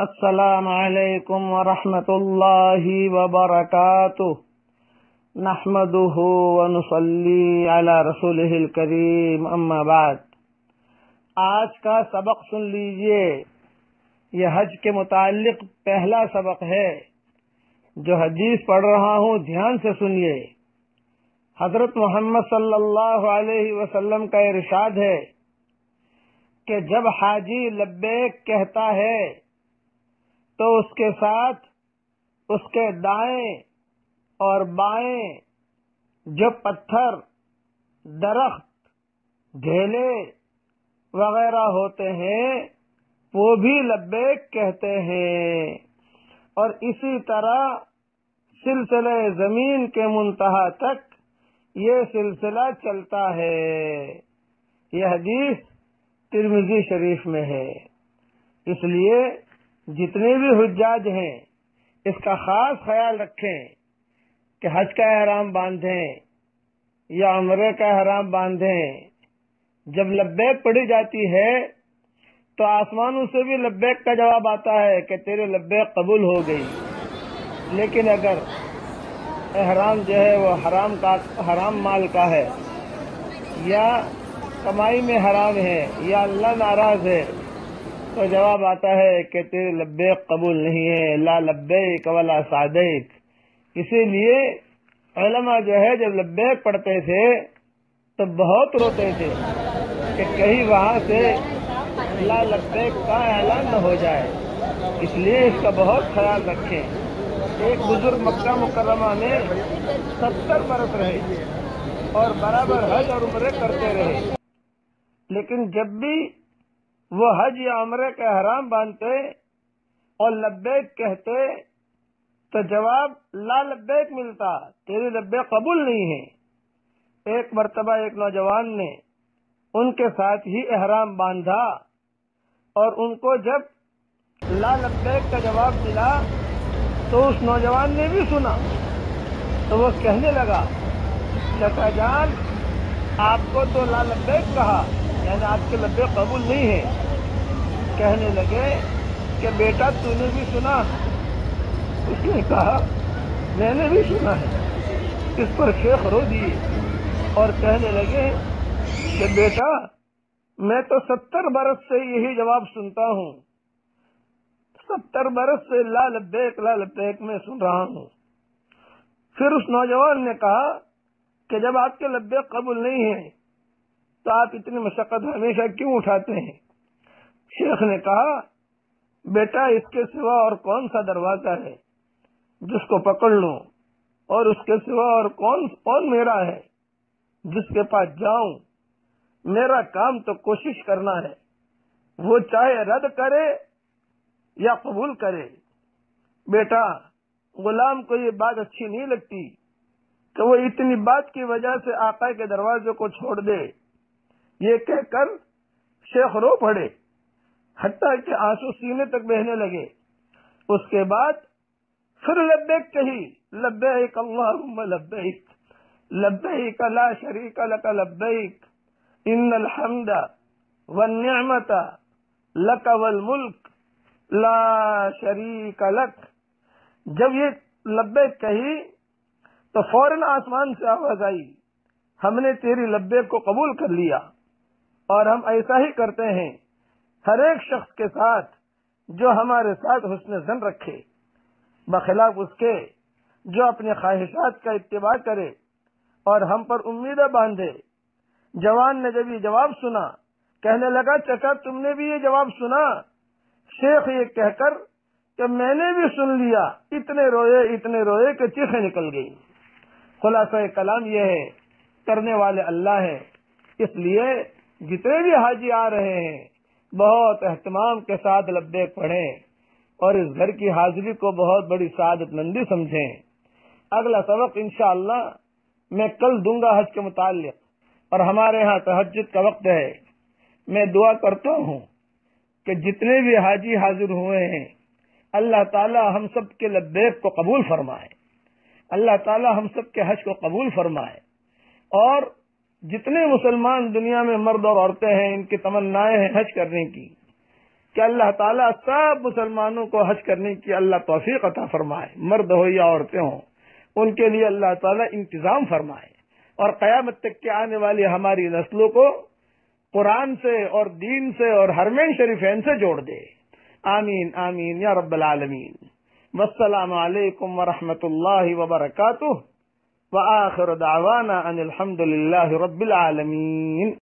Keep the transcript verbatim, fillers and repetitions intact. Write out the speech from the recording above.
अस्सलाम वालेकुम व रहमतुल्लाहि व बरकातुहू नहमदुहू व नुसल्ली अला रसूलिहिल करीम अम्मा बाद। आज का सबक सुन लीजिए। यह हज के मुतालिक पहला सबक है। जो हदीस पढ़ रहा हूँ ध्यान से सुनिए। हजरत मोहम्मद सल्लल्लाहु अलैहि वसल्लम का इरशाद है कि जब हाजी लब्बैक कहता है तो उसके साथ उसके दाएं और बाएं जो पत्थर, दरख्त, ढेले वगैरह होते हैं वो भी लब्बैक कहते हैं। और इसी तरह सिलसिले जमीन के मुंतहा तक ये सिलसिला चलता है। यह हदीस तिरमिजी शरीफ में है। इसलिए जितने भी हुज्जाज हैं इसका खास ख्याल रखें कि हज का एहराम बांधें या उमरे का एहराम बांधें। जब लब्बैक पढ़ी जाती है तो आसमानों से भी लब्बैक का जवाब आता है कि तेरे लब्बैक कबूल हो गई। लेकिन अगर एहराम जो है वो हराम का हराम माल का है या कमाई में हराम है या अल्लाह नाराज है तो जवाब आता है कि तेरे लब्बैक कबूल नहीं है, ला लब्बैक वला सादैक। इसीलिए उलमा जो है जब लब्बैक पढ़ते थे तो बहुत रोते थे कि कहीं वहाँ से ला लब्बैक का ऐलान न हो जाए। इसलिए इसका बहुत ख्याल रखें। एक बुजुर्ग मक्का मुकर्रमा में सत्तर बरस रहे और बराबर हज और उम्रे करते रहे। लेकिन जब भी वो हज या उमरे का एहराम बांधते और लब्बैक कहते तो जवाब ला लब्बैक मिलता, तेरी लब्बैक कबूल नहीं है। एक मरतबा एक नौजवान ने उनके साथ ही एहराम बांधा और उनको जब ला लब्बैक का जवाब मिला तो उस नौजवान ने भी सुना तो वो कहने लगा, चाचा जान आपको तो ला लब्बैक कहा, यानी आपके लब्बैक कबूल नहीं है। कहने लगे कि बेटा तूने भी सुना? उसने कहा मैंने भी सुना है। इस पर शेख रो दिए और कहने लगे कि बेटा मैं तो सत्तर बरस से यही जवाब सुनता हूँ, सत्तर बरस से ला लब्बैक ला लब्बैक में सुन रहा हूँ। फिर उस नौजवान ने कहा कि जब आपके लब्बैक कबूल नहीं है तो आप इतनी मशक्कत हमेशा क्यों उठाते हैं? शेख ने कहा बेटा इसके सिवा और कौन सा दरवाजा है जिसको पकड़ लूं, और उसके सिवा और कौन कौन मेरा है जिसके पास जाऊं। मेरा काम तो कोशिश करना है, वो चाहे रद्द करे या कबूल करे। बेटा गुलाम को ये बात अच्छी नहीं लगती कि वो इतनी बात की वजह से आका के दरवाजे को छोड़ दे। ये कहकर शेख रो पड़े, हत्ता के आंसू सीने तक बहने लगे। उसके बाद फिर लब्बैक कही, लब्बैक अल्लाहुम्मा लब्बैक लब्बैक ला शरीका लक लब्बैक इन्नल हम्दा वन निअमता लक वल मुल्क ला शरीका लक। जब ये लब्बैक कही तो फौरन आसमान से आवाज आई, हमने तेरी लब्बैक को कबूल कर लिया। और हम ऐसा ही करते हैं हर एक शख्स के साथ जो हमारे साथ हुस्न ज़न रखे, बखिलाफ उसके जो अपने ख्वाहिशात का इत्तिबा करे और हम पर उम्मीदें बांधे। जवान ने जब ये जवाब सुना कहने लगा, चचा तुमने भी ये जवाब सुना? शेख ये कहकर कि मैंने भी सुन लिया, इतने रोए इतने रोए कि चीखें निकल गई। खुलासा कलाम यह है, करने वाले अल्लाह है। इसलिए जितने भी हाजी आ रहे हैं बहुत एहतमाम के साथ लब्बैक पढ़ें और इस घर की हाजिरी को बहुत बड़ी सादतमंदी समझें। अगला सबक इंशाअल्लाह मैं कल दूंगा हज के मुतालिक। और हमारे यहाँ तहज्जुद का वक्त है। मैं दुआ करता हूँ कि जितने भी हाजी हाजिर हुए हैं अल्लाह ताला हम सब के लब्बैक को कबूल फरमाए, अल्लाह ताला हम सब के हज को कबूल फरमाए। और जितने मुसलमान दुनिया में मर्द और औरतें हैं इनकी तमन्नाएं हैं हज करने की, कि अल्लाह ताला सब मुसलमानों को हज करने की अल्लाह तौफीक अता फरमाए, मर्द हो या औरतें हों, उनके लिए अल्लाह ताला इंतजाम फरमाए और क़यामत तक के आने वाली हमारी नस्लों को कुरान से और दीन से और हरमैन शरीफैन से जोड़ दे। आमीन आमीन या रब्बल आलमीन। वस्सलाम अलैकुम व रहमतुल्लाहि व बरकातुहू व आखिर दावाना अनिल हम्दुलिल्लाहि रब्बिल आलमीन।